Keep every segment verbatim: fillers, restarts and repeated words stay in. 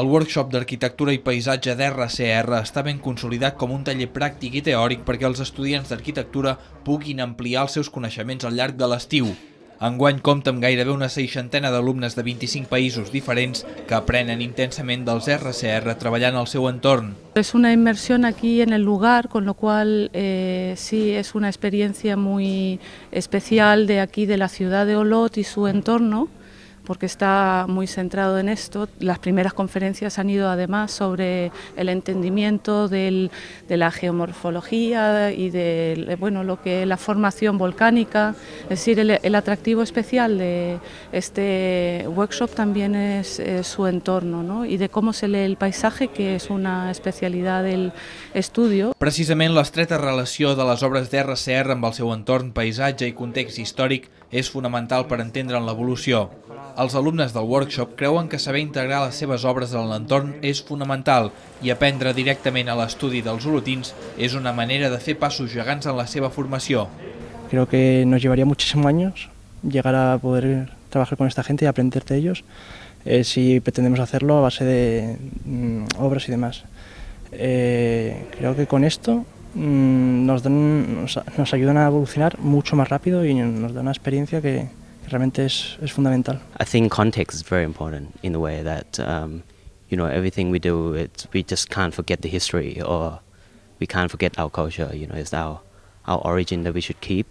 El workshop d'arquitectura i paisatge d'R C R està ben consolidat com un taller pràctic i teòric perquè els estudiants d'arquitectura puguin ampliar els seus coneixements al llarg de l'estiu. Enguany compta amb gairebé una seixantena d'alumnes de vint-i-cinc països diferents que aprenen intensament dels R C R treballant al seu entorn. Es una inmersión aquí en el lugar, con lo cual eh, sí es una experiencia muy especial de aquí, de la ciudad de Olot y su entorno, porque está muy centrado en esto. Las primeras conferencias han ido además sobre el entendimiento del, de la geomorfología y de bueno, lo que es la formación volcánica. Es decir, el, el atractivo especial de este workshop también es, es su entorno, ¿no? Y de cómo se lee el paisaje, que es una especialidad del estudio. Precisament l'estreta relació de les obres d'R C R amb el seu entorn, paisatge i context històric és fonamental per entendre l'evolució. Els alumnes del workshop creuen que saber integrar les seves obres en l'entorn és fonamental i aprendre directament a l'estudi dels olotins és una manera de fer passos gegants en la seva formació. Creo que nos llevaría muchísimos años llegar a poder trabajar con esta gente y aprender de ellos eh, si pretendemos hacerlo a base de mm, obras y demás. Eh, creo que con esto mm, nos, dan, nos, nos ayudan a evolucionar mucho más rápido y nos da una experiencia que realmente es, es fundamental. I think context is very important in the way that um, you know, everything we do, it, we just can't forget the history or we can't forget our culture. You know, it's our our origin that we should keep,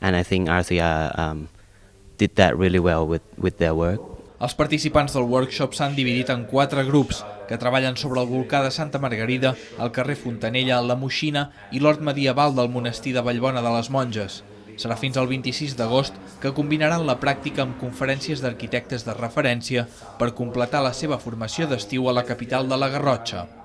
and I think R C R um, did that really well with with their work. Els participants del workshop s'han dividit en quatre grups que treballen sobre el volcà de Santa Margarida, el carrer Fontanella, la Moixina i l'hort medieval del Monestir de Vallbona de les Monges. Serà fins al vint-i-sis d'agost que combinaran la pràctica amb conferències d'arquitectes de referència per completar la seva formació d'estiu a la capital de la Garrotxa.